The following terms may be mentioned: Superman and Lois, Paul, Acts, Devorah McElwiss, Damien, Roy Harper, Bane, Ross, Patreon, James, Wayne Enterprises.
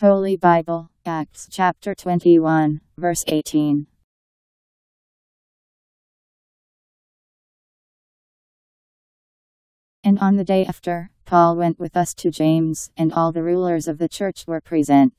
Holy Bible, Acts chapter 21, verse 18. And on the day after, Paul went with us to James, and all the rulers of the church were present.